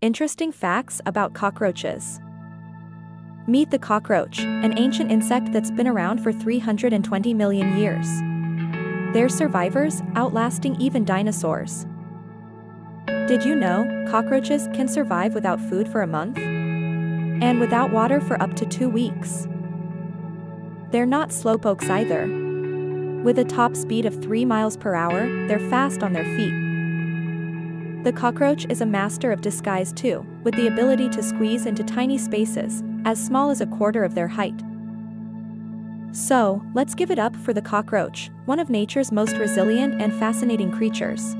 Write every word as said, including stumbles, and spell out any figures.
Interesting facts about cockroaches. Meet the cockroach, an ancient insect that's been around for three hundred twenty million years. They're survivors, outlasting even dinosaurs. Did you know, cockroaches can survive without food for a month? And without water for up to two weeks. They're not slowpokes either. With a top speed of three miles per hour, they're fast on their feet. The cockroach is a master of disguise too, with the ability to squeeze into tiny spaces, as small as a quarter of their height. So, let's give it up for the cockroach, one of nature's most resilient and fascinating creatures.